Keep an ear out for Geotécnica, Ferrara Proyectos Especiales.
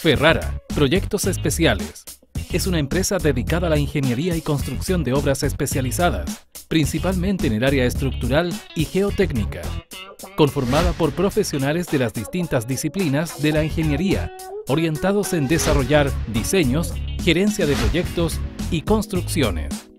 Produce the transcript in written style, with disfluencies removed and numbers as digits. Ferrara Proyectos Especiales es una empresa dedicada a la ingeniería y construcción de obras especializadas, principalmente en el área estructural y geotécnica, conformada por profesionales de las distintas disciplinas de la ingeniería, orientados en desarrollar diseños, gerencia de proyectos y construcciones.